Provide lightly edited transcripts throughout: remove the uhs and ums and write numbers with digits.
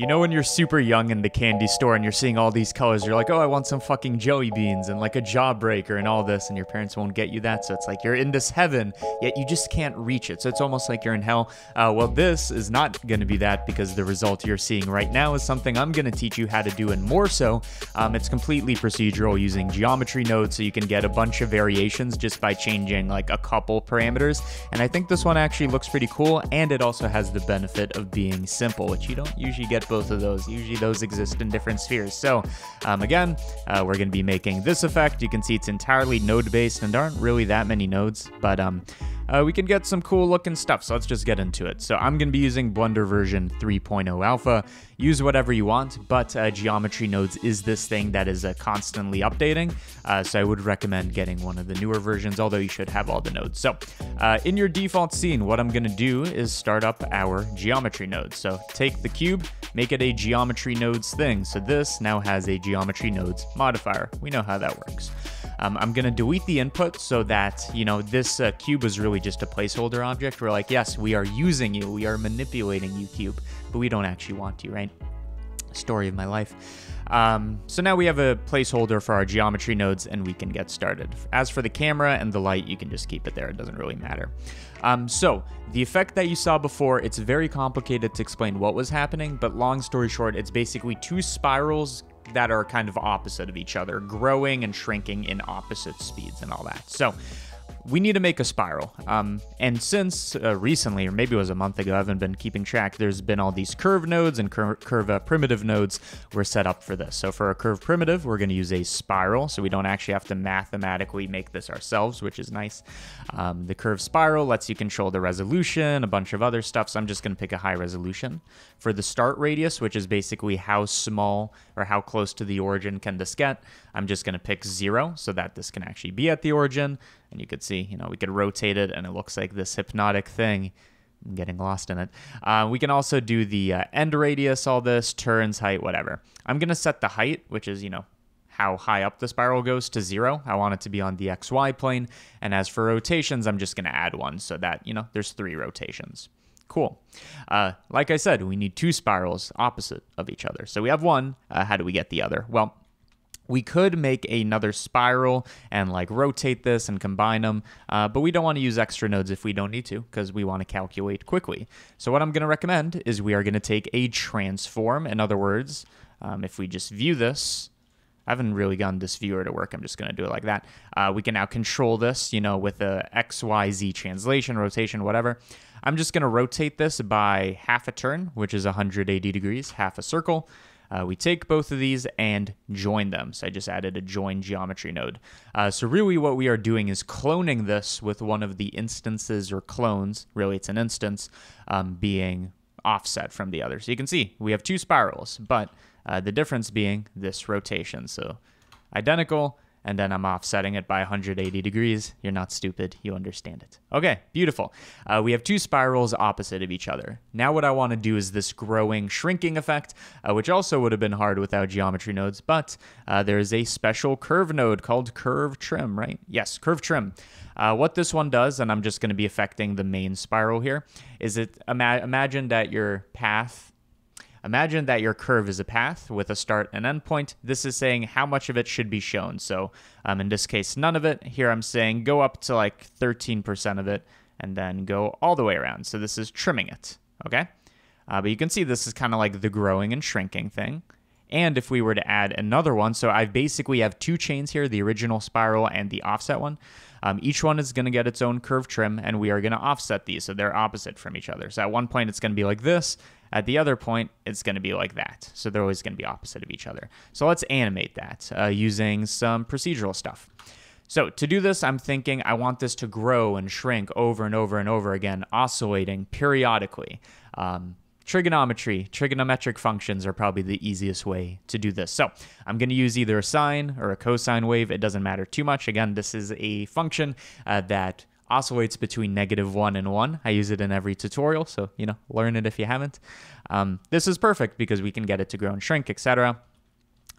You know when you're super young in the candy store and you're seeing all these colors, you're like, oh, I want some fucking jelly beans and like a jawbreaker and all this, and your parents won't get you that, so it's like you're in this heaven, yet you just can't reach it, so it's almost like you're in hell. Well, this is not going to be that, because the result you're seeing right now is something I'm going to teach you how to do, and more so. It's completely procedural using geometry nodes, so you can get a bunch of variations just by changing like a couple parameters, and I think this one actually looks pretty cool, and it also has the benefit of being simple, which you don't usually get both of those. Usually those exist in different spheres. So again, we're going to be making this effect. You can see it's entirely node based, and there aren't really that many nodes, but we can get some cool looking stuff. So let's just get into it. So I'm going to be using Blender version 3.0 alpha. Use whatever you want, but geometry nodes is this thing that is constantly updating. So I would recommend getting one of the newer versions, although you should have all the nodes. So in your default scene, what I'm going to do is start up our geometry node. So take the cube, make it a geometry nodes thing. So this now has a geometry nodes modifier. We know how that works. I'm going to delete the input so that, you know, this cube is really just a placeholder object. We're like, yes, we are using you. We are manipulating you, cube, but we don't actually want you, right? Story of my life. So now we have a placeholder for our geometry nodes, and we can get started. As for the camera and the light, you can just keep it there. It doesn't really matter. So the effect that you saw before, it's very complicated to explain what was happening, but long story short, it's basically two spirals that are kind of opposite of each other, growing and shrinking in opposite speeds and all that. So we need to make a spiral. And since recently, or maybe it was a month ago, I haven't been keeping track, there's been all these curve nodes and curve primitive nodes were set up for this. So for a curve primitive, we're going to use a spiral, so we don't actually have to mathematically make this ourselves, which is nice. The curve spiral lets you control the resolution, a bunch of other stuff, so I'm just going to pick a high resolution. For the start radius, which is basically how small or how close to the origin can this get, I'm just going to pick 0 so that this can actually be at the origin. And you could see, you know, we could rotate it and it looks like this hypnotic thing. I'm getting lost in it. We can also do the end radius, all this, turns, height, whatever. I'm going to set the height, which is, you know, how high up the spiral goes, to 0. I want it to be on the XY plane. And as for rotations, I'm just going to add 1 so that, you know, there's 3 rotations. Cool. Like I said, we need two spirals opposite of each other. So we have one. How do we get the other? Well, we could make another spiral and like rotate this and combine them, but we don't want to use extra nodes if we don't need to, because we want to calculate quickly. So what I'm going to recommend is we are going to take a transform. In other words, if we just view this, I haven't really gotten this viewer to work. I'm just going to do it like that. We can now control this, you know, with a XYZ translation, rotation, whatever. I'm just going to rotate this by half a turn, which is 180 degrees, half a circle. We take both of these and join them. So I just added a join geometry node. So really what we are doing is cloning this with one of the instances or clones, really it's an instance, being offset from the other. So you can see we have two spirals, but the difference being this rotation. So identical, and then I'm offsetting it by 180 degrees. You're not stupid, you understand it. Okay, beautiful. We have two spirals opposite of each other. Now what I want to do is this growing, shrinking effect, which also would have been hard without geometry nodes, but there is a special curve node called curve trim, right? Yes, curve trim. What this one does, and I'm just going to be affecting the main spiral here, is it imagine that your path curve is a path with a start and end point. This is saying how much of it should be shown. So in this case, none of it. Here I'm saying go up to like 13% of it and then go all the way around. So this is trimming it, okay? But you can see this is kind of like the growing and shrinking thing. And if we were to add another one, so I basically have two chains here, the original spiral and the offset one. Each one is going to get its own curve trim, and we are going to offset these, so they're opposite from each other. So at one point, it's going to be like this. At the other point, it's going to be like that. So they're always going to be opposite of each other. So let's animate that using some procedural stuff. So to do this, I'm thinking I want this to grow and shrink over and over and over again, oscillating periodically. Trigonometric functions are probably the easiest way to do this. So I'm going to use either a sine or a cosine wave. It doesn't matter too much. Again, this is a function that oscillates between -1 and 1. I use it in every tutorial, so, you know, learn it if you haven't. This is perfect because we can get it to grow and shrink, etc.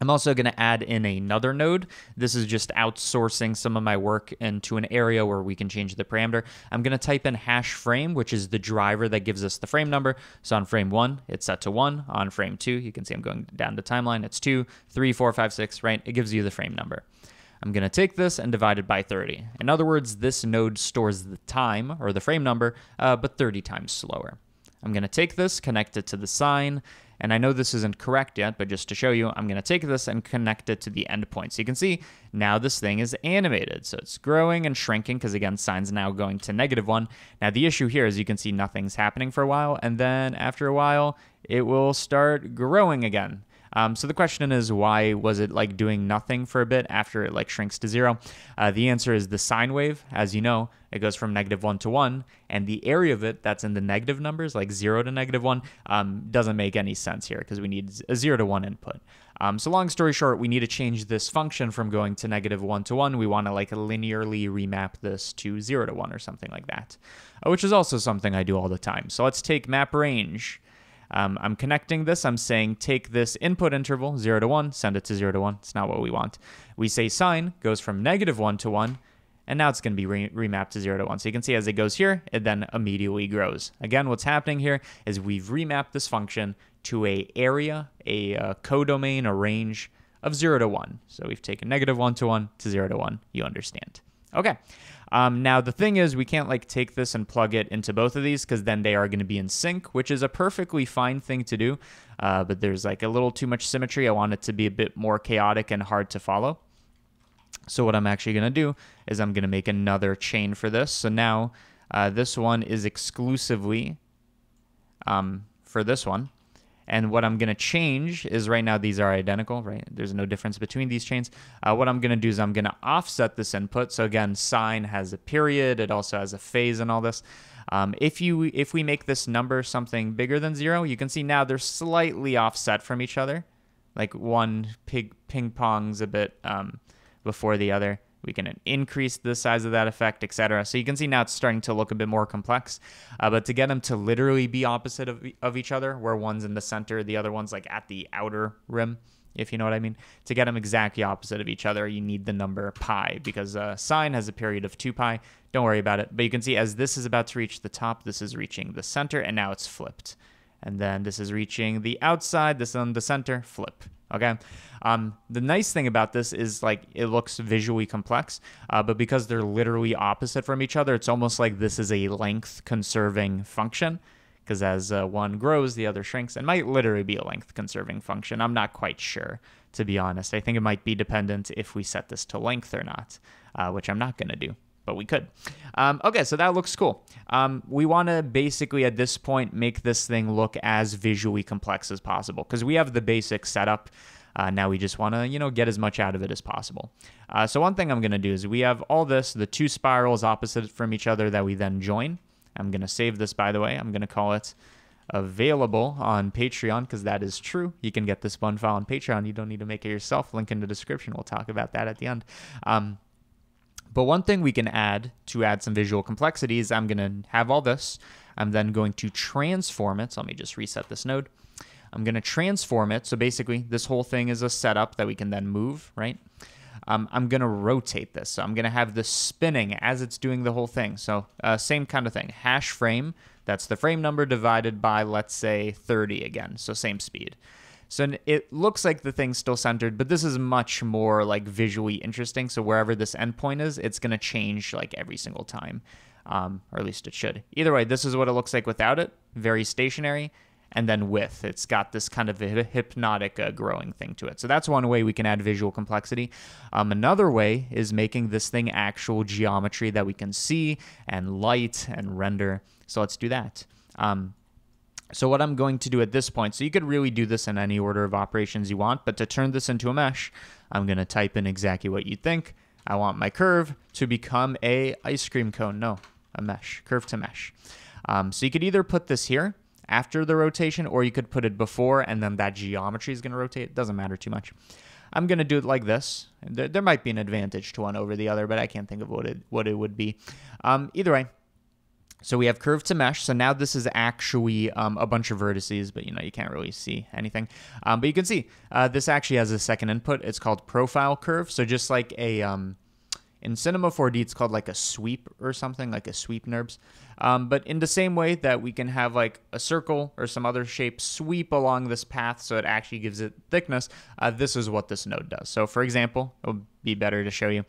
I'm also going to add in another node. This is just outsourcing some of my work into an area where we can change the parameter. I'm going to type in hash frame, which is the driver that gives us the frame number. So on frame 1, it's set to 1. On frame 2, you can see I'm going down the timeline. It's 2, 3, 4, 5, 6, right? It gives you the frame number. I'm going to take this and divide it by 30. In other words, this node stores the time or the frame number, but 30 times slower. I'm going to take this, connect it to the sign, and I know this isn't correct yet, but just to show you, I'm going to take this and connect it to the endpoint. So you can see now this thing is animated. So it's growing and shrinking because, again, sign's now going to -1. Now, the issue here is you can see nothing's happening for a while, and then after a while, it will start growing again. So the question is, why was it like doing nothing for a bit after it like shrinks to 0? The answer is the sine wave. As you know, it goes from -1 to 1, and the area of it that's in the negative numbers, like 0 to -1, doesn't make any sense here because we need a 0 to 1 input. So long story short, we need to change this function from going to -1 to 1. We want to like linearly remap this to 0 to 1 or something like that, which is also something I do all the time. So let's take map range. I'm connecting this. I'm saying take this input interval, 0 to 1, send it to 0 to 1. It's not what we want. We say sign goes from -1 to 1, and now it's going to be remapped to 0 to 1. So you can see as it goes here, it then immediately grows. Again, what's happening here is we've remapped this function to a area, a codomain, a range of 0 to 1. So we've taken -1 to 1 to 0 to 1. You understand? Okay. Now, the thing is, we can't like take this and plug it into both of these because then they are going to be in sync, which is a perfectly fine thing to do. But there's like a little too much symmetry. I want it to be a bit more chaotic and hard to follow. So what I'm actually going to do is I'm going to make another chain for this. So now this one is exclusively for this one. And what I'm going to change is right now these are identical, right? There's no difference between these chains. What I'm going to do is I'm going to offset this input. So again, sine has a period. It also has a phase and all this. If we make this number something bigger than 0, you can see now they're slightly offset from each other. Like one ping-pongs a bit before the other. We can increase the size of that effect, etc. So you can see now it's starting to look a bit more complex. But to get them to literally be opposite of each other, where one's in the center, the other one's like at the outer rim, if you know what I mean. To get them exactly opposite of each other, you need the number pi, because sine has a period of 2 pi. Don't worry about it. But you can see as this is about to reach the top, this is reaching the center, and now it's flipped. And then this is reaching the outside, this on the center, flip. Okay. The nice thing about this is like it looks visually complex, but because they're literally opposite from each other, it's almost like this is a length conserving function, because as one grows, the other shrinks. It might literally be a length conserving function. I'm not quite sure, to be honest. I think it might be dependent if we set this to length or not, which I'm not going to do. But we could. Okay, so that looks cool. We want to basically at this point make this thing look as visually complex as possible because we have the basic setup. Now we just want to, you know, get as much out of it as possible. So one thing I'm going to do is we have all this, the two spirals opposite from each other that we then join. I'm going to save this, by the way. I'm going to call it available on Patreon because that is true. You can get this one file on Patreon. You don't need to make it yourself. Link in the description. We'll talk about that at the end. But one thing we can add to add some visual complexity is I'm going to have all this. I'm then going to transform it. So let me just reset this node. I'm going to transform it. So basically, this whole thing is a setup that we can then move, right? I'm going to rotate this. So I'm going to have this spinning as it's doing the whole thing. So same kind of thing. Hash frame, that's the frame number divided by, let's say, 30 again. So same speed. So it looks like the thing's still centered, but this is much more like visually interesting. So wherever this endpoint is, it's going to change like every single time, or at least it should. Either way, this is what it looks like without it, very stationary. And then with, it's got this kind of a hypnotic growing thing to it. So that's one way we can add visual complexity. Another way is making this thing actual geometry that we can see and light and render. So let's do that. So what I'm going to do at this point, so you could really do this in any order of operations you want, but to turn this into a mesh, I'm going to type in exactly what you think. I want my curve to become a ice cream cone. No, a mesh, curve to mesh. So you could either put this here after the rotation, or you could put it before, and then that geometry is going to rotate. It doesn't matter too much. I'm going to do it like this. There might be an advantage to one over the other, but I can't think of what it would be. Either way. So we have curve to mesh. So now this is actually a bunch of vertices, but you know, you can't really see anything. But you can see this actually has a second input. It's called profile curve. So just like a, in Cinema 4D, it's called like a sweep or something, like a sweep NURBS. But in the same way that we can have like a circle or some other shape sweep along this path so it actually gives it thickness, this is what this node does. So for example, it would be better to show you.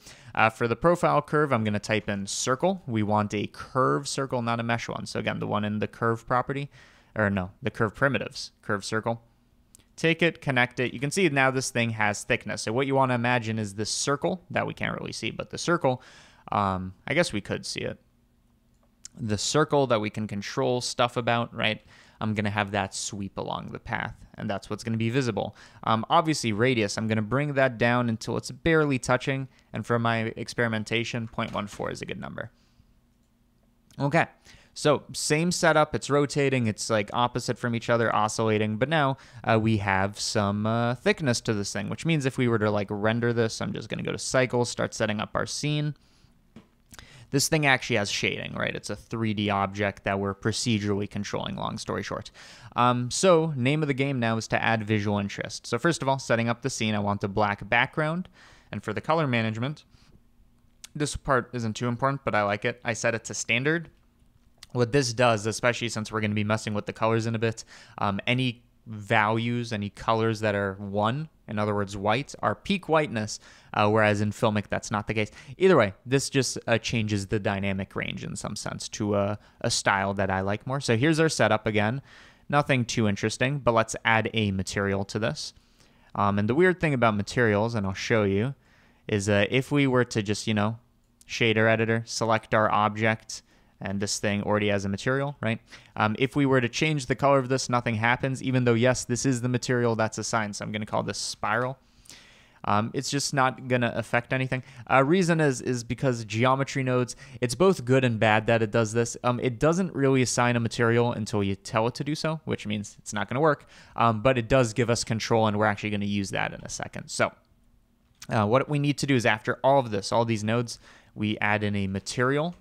For the profile curve, I'm gonna type in circle. We want a curve circle, not a mesh one. So again, the one in the curve property, or no, the curve primitives, curve circle. Take it, connect it. You can see now this thing has thickness. So what you want to imagine is this circle that we can't really see, but the circle, I guess we could see it. The circle that we can control stuff about, right? I'm going to have that sweep along the path, and that's what's going to be visible. Obviously, radius, I'm going to bring that down until it's barely touching. And for my experimentation, 0.14 is a good number. Okay. So same setup, it's rotating, it's like opposite from each other, oscillating, but now we have some thickness to this thing, which means if we were to like render this, I'm just gonna go to Cycles, start setting up our scene. This thing actually has shading, right? It's a 3D object that we're procedurally controlling, long story short. So name of the game now is to add visual interest. So first of all, setting up the scene, I want the black background, and for the color management, this part isn't too important, but I like it. I set it to standard. What this does, especially since we're going to be messing with the colors in a bit, any values, any colors that are 1, in other words, white, are peak whiteness, whereas in Filmic, that's not the case. Either way, this just changes the dynamic range in some sense to a style that I like more. So here's our setup again. Nothing too interesting, but let's add a material to this. And the weird thing about materials, and I'll show you, is if we were to just, you know, shader editor, select our object, and this thing already has a material, right? If we were to change the color of this, nothing happens, even though, yes, this is the material that's assigned, so I'm gonna call this spiral. It's just not gonna affect anything. Reason is because geometry nodes, it's both good and bad that it does this. It doesn't really assign a material until you tell it to do so, which means it's not gonna work, but it does give us control, and we're actually gonna use that in a second. So what we need to do is after all of this, all these nodes, we add in a material,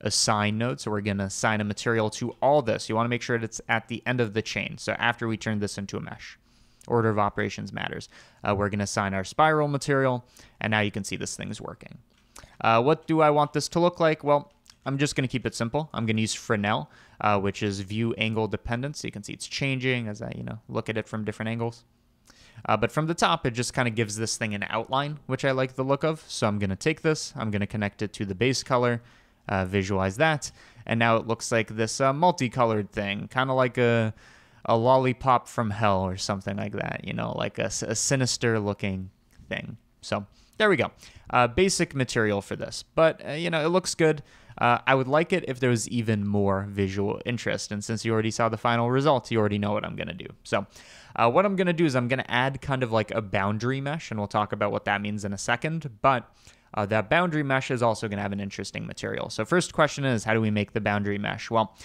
assign node. So we're going to assign a material to all this. You want to make sure that it's at the end of the chain. So after we turn this into a mesh, order of operations matters. We're going to assign our spiral material. And now you can see this thing's working. What do I want this to look like? Well, I'm just going to keep it simple. I'm going to use Fresnel, which is view angle dependent. So you can see it's changing as I, you know, look at it from different angles. But from the top, it just kind of gives this thing an outline, which I like the look of. So I'm going to take this, I'm going to connect it to the base color, visualize that, and now it looks like this multicolored thing, kind of like a lollipop from hell or something like that, you know, like a sinister looking thing. So there we go, basic material for this, but you know, it looks good. I would like it if there was even more visual interest, and since you already saw the final result, you already know what I'm gonna do. So what I'm gonna do is I'm gonna add kind of like a boundary mesh, and we'll talk about what that means in a second, but that boundary mesh is also going to have an interesting material. So first question is, how do we make the boundary mesh? Well,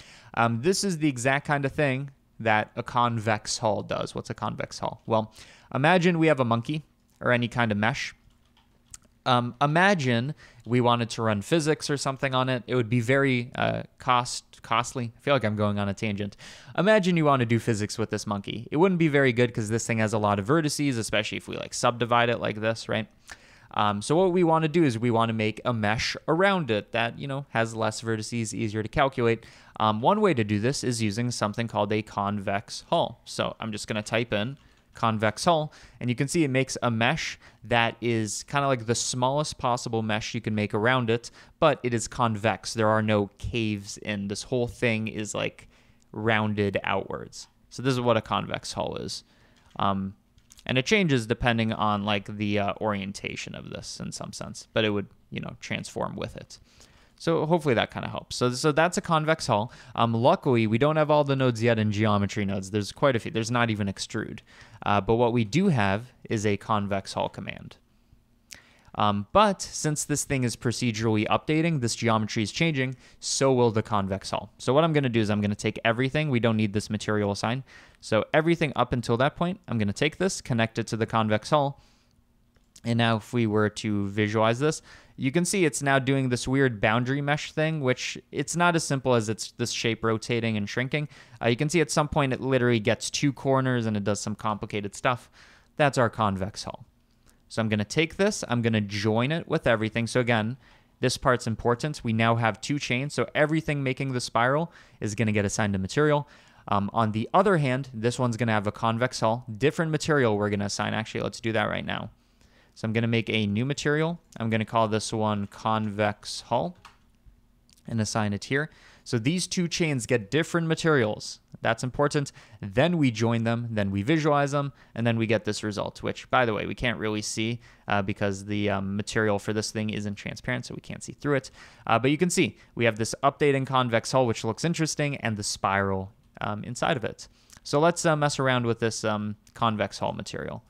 this is the exact kind of thing that a convex hull does. What's a convex hull? Well, imagine we have a monkey or any kind of mesh. Imagine we wanted to run physics or something on it. It would be very costly. I feel like I'm going on a tangent. Imagine you want to do physics with this monkey. It wouldn't be very good because this thing has a lot of vertices, especially if we like subdivide it like this, right? So what we want to do is we want to make a mesh around it that, you know, has less vertices, easier to calculate. One way to do this is using something called a convex hull. So I'm just going to type in convex hull, and you can see it makes a mesh that is kind of like the smallest possible mesh you can make around it, but it is convex. There are no caves in. This whole thing is like rounded outwards. So this is what a convex hull is. And it changes depending on like the orientation of this in some sense, but it would, you know, transform with it. So hopefully that kind of helps. So that's a convex hull. Luckily, we don't have all the nodes yet in geometry nodes. There's quite a few. There's not even extrude. But what we do have is a convex hull command. But since this thing is procedurally updating, this geometry is changing, so will the convex hull. So what I'm going to do is I'm going to take everything. We don't need this material assign. So everything up until that point, I'm going to take this, connect it to the convex hull. And now if we were to visualize this, you can see it's now doing this weird boundary mesh thing, which it's not as simple as it's this shape rotating and shrinking. You can see at some point it literally gets two corners and it does some complicated stuff. That's our convex hull. So I'm going to take this, I'm going to join it with everything. So again, this part's important. We now have two chains, so everything making the spiral is going to get assigned a material. On the other hand, this one's going to have a convex hull, different material we're going to assign. Actually, let's do that right now. So I'm going to make a new material. I'm going to call this one convex hull and assign it here. So these two chains get different materials. That's important. Then we join them, then we visualize them, and then we get this result, which, by the way, we can't really see because the material for this thing isn't transparent, so we can't see through it. But you can see we have this updating convex hull, which looks interesting, and the spiral inside of it. So let's mess around with this convex hull material.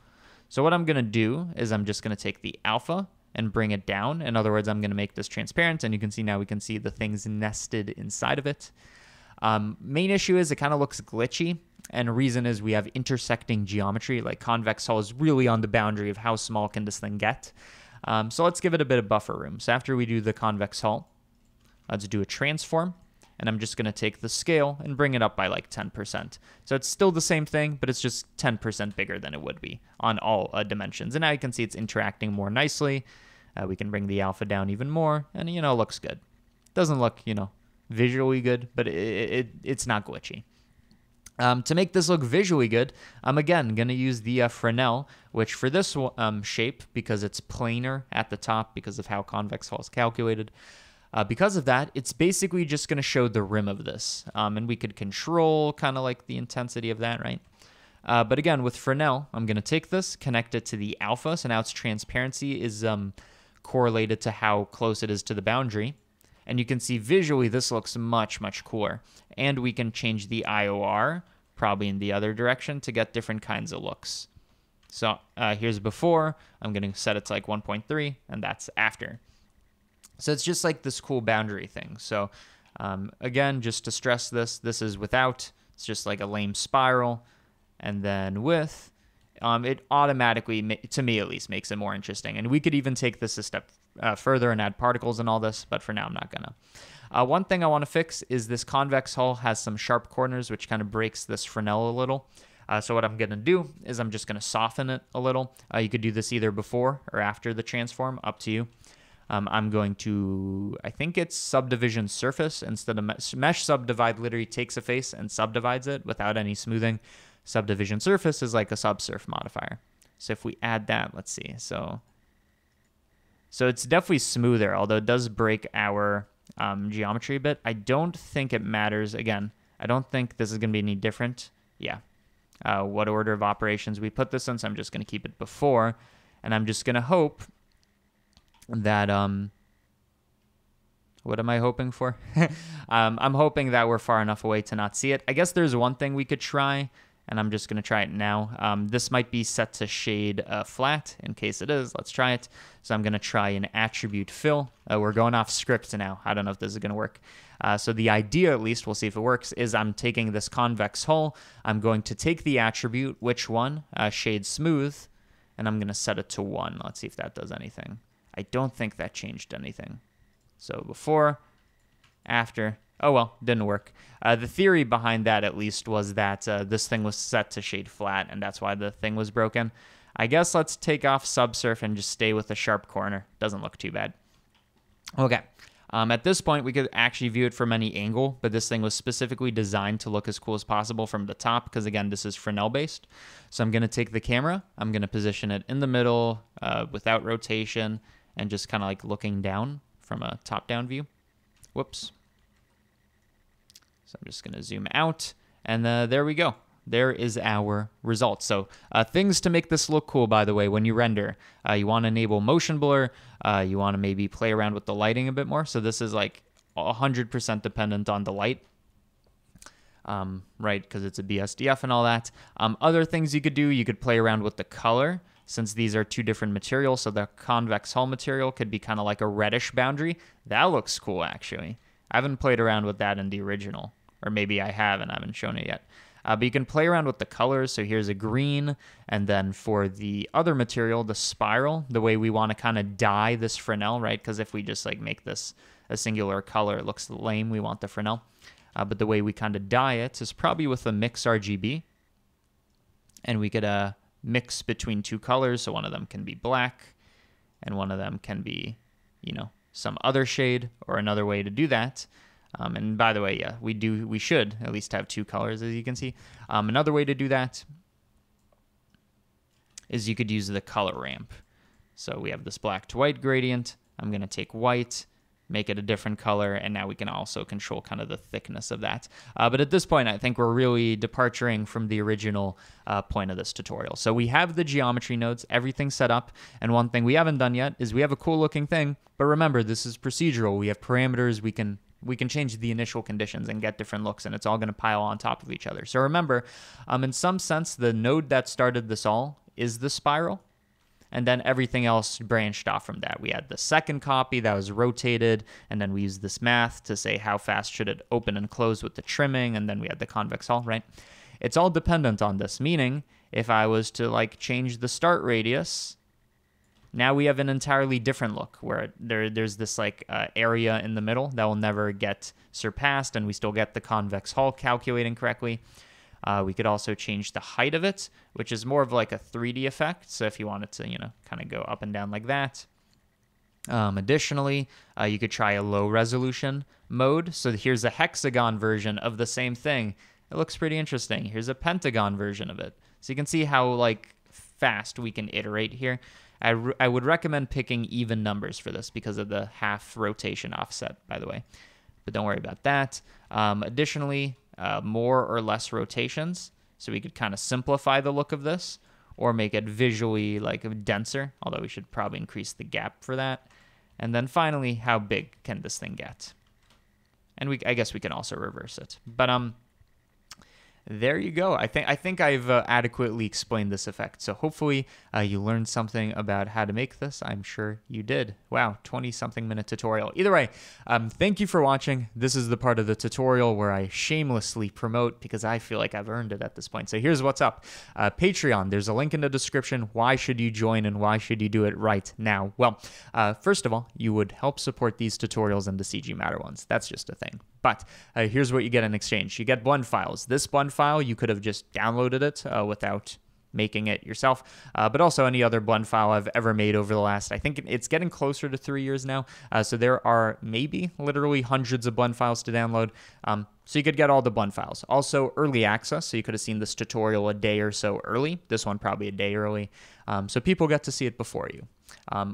So what I'm going to do is I'm just going to take the alpha and bring it down. In other words, I'm going to make this transparent, and you can see now we can see the things nested inside of it. Main issue is it kind of looks glitchy, and reason is we have intersecting geometry. Like convex hull is really on the boundary of how small can this thing get. So let's give it a bit of buffer room. So after we do the convex hull, let's do a transform. And I'm just going to take the scale and bring it up by like 10%. So it's still the same thing, but it's just 10% bigger than it would be on all dimensions. And now you can see it's interacting more nicely. We can bring the alpha down even more, and, you know, it looks good. Doesn't look, you know, visually good, but it's not glitchy. To make this look visually good, I'm again going to use the Fresnel, which for this shape, because it's planar at the top because of how convex hull is calculated, because of that, it's basically just going to show the rim of this. And we could control kind of like the intensity of that, right? But again, with Fresnel, I'm going to take this, connect it to the alpha. So now its transparency is correlated to how close it is to the boundary. And you can see visually this looks much, much cooler. And we can change the IOR, probably in the other direction, to get different kinds of looks. So here's before. I'm going to set it to like 1.3, and that's after. So it's just like this cool boundary thing. So again, just to stress this, this is without. It's just like a lame spiral. And then with, it automatically, to me at least, makes it more interesting. And we could even take this a step further and add particles and all this, but for now I'm not gonna. One thing I wanna fix is this convex hull has some sharp corners, which kind of breaks this Fresnel a little. So what I'm going to do is I'm just going to soften it a little. You could do this either before or after the transform, up to you. I'm going to, I think it's subdivision surface instead of mesh. Mesh subdivide literally takes a face and subdivides it without any smoothing. Subdivision surface is like a subsurf modifier. So if we add that, let's see. So it's definitely smoother, although it does break our geometry a bit. I don't think it matters. Again, I don't think this is going to be any different. Yeah. What order of operations we put this in, so I'm just going to keep it before. And I'm just going to hope that what am I hoping for? I'm hoping that we're far enough away to not see it. I guess there's one thing we could try, and I'm just gonna try it now. This might be set to shade flat. In case it is, let's try it. So I'm gonna try an attribute fill. We're going off script now. I don't know if this is gonna work. So the idea, at least, we'll see if it works, is I'm taking this convex hull. I'm going to take the attribute, which one? Shade smooth, and I'm gonna set it to 1. Let's see if that does anything. I don't think that changed anything. So before, after, oh well, didn't work. The theory behind that, at least, was that this thing was set to shade flat, and that's why the thing was broken. I guess let's take off subsurf and just stay with a sharp corner. Doesn't look too bad. Okay, at this point, we could actually view it from any angle, but this thing was specifically designed to look as cool as possible from the top, because again, this is Fresnel-based. So I'm gonna take the camera, I'm gonna position it in the middle without rotation, and just kind of like looking down from a top-down view. Whoops. So I'm just going to zoom out, and there we go. There is our result. So things to make this look cool, by the way, when you render. You want to enable motion blur. You want to maybe play around with the lighting a bit more. So this is like 100% dependent on the light. Right, because it's a BSDF and all that. Other things you could do, you could play around with the color. Since these are two different materials, so the convex hull material could be kind of like a reddish boundary. That looks cool, actually. I haven't played around with that in the original, or maybe I have and I haven't shown it yet. But you can play around with the colors. So here's a green, and then for the other material, the spiral, the way we want to kind of dye this Fresnel, right? Because if we just like make this a singular color, it looks lame. We want the Fresnel. But the way we kind of dye it is probably with a mix RGB. And we could mix between two colors. So one of them can be black and one of them can be, you know, some other shade, or another way to do that. And by the way, yeah, we should at least have two colors, as you can see. Another way to do that is you could use the color ramp. So we have this black to white gradient. I'm going to take white, make it a different color, and now we can also control kind of the thickness of that. But at this point, I think we're really departing from the original point of this tutorial. So we have the geometry nodes, everything set up, and one thing we haven't done yet is we have a cool looking thing, but remember, this is procedural. We have parameters, we can change the initial conditions and get different looks, and it's all gonna pile on top of each other. So remember, in some sense, the node that started this all is the spiral, and then everything else branched off from that. We had the second copy that was rotated, and then we used this math to say how fast should it open and close with the trimming, and then we had the convex hull, right? It's all dependent on this, meaning if I was to like change the start radius, now we have an entirely different look where there's this like area in the middle that will never get surpassed, and we still get the convex hull calculating correctly. We could also change the height of it, which is more of like a 3D effect. So if you wanted to, you know, kind of go up and down like that. Additionally, you could try a low resolution mode. So here's a hexagon version of the same thing. It looks pretty interesting. Here's a pentagon version of it. So you can see how like fast we can iterate here. I would recommend picking even numbers for this because of the half rotation offset, by the way. But don't worry about that. Additionally, more or less rotations. So we could kind of simplify the look of this or make it visually like denser, although we should probably increase the gap for that. And then finally, how big can this thing get? And I guess we can also reverse it. But there you go. I think I've adequately explained this effect. So hopefully you learned something about how to make this. I'm sure you did. Wow, 20-something minute tutorial. Either way, thank you for watching. This is the part of the tutorial where I shamelessly promote because I feel like I've earned it at this point. So here's what's up. Patreon, there's a link in the description. Why should you join and why should you do it right now? Well, first of all, you would help support these tutorials and the CG Matter ones. That's just a thing. But here's what you get in exchange. You get Blend files. This Blend file, you could have just downloaded it without making it yourself, but also any other Blend file I've ever made over the last, I think it's getting closer to 3 years now. So there are maybe literally hundreds of Blend files to download. So you could get all the Blend files. Also early access, so you could have seen this tutorial a day or so early. This one probably a day early. So people get to see it before you.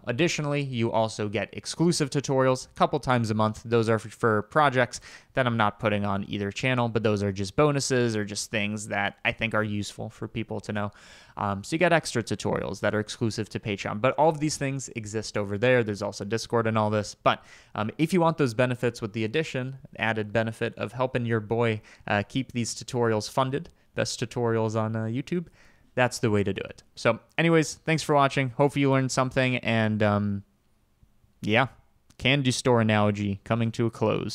Additionally, you also get exclusive tutorials a couple times a month. Those are for projects that I'm not putting on either channel, but those are just bonuses or just things that I think are useful for people to know. So you get extra tutorials that are exclusive to Patreon, but all of these things exist over there. There's also Discord and all this, but if you want those benefits with the added benefit of helping your boy keep these tutorials funded, best tutorials on YouTube, that's the way to do it. So anyways, thanks for watching. Hopefully you learned something, and yeah, candy store analogy coming to a close.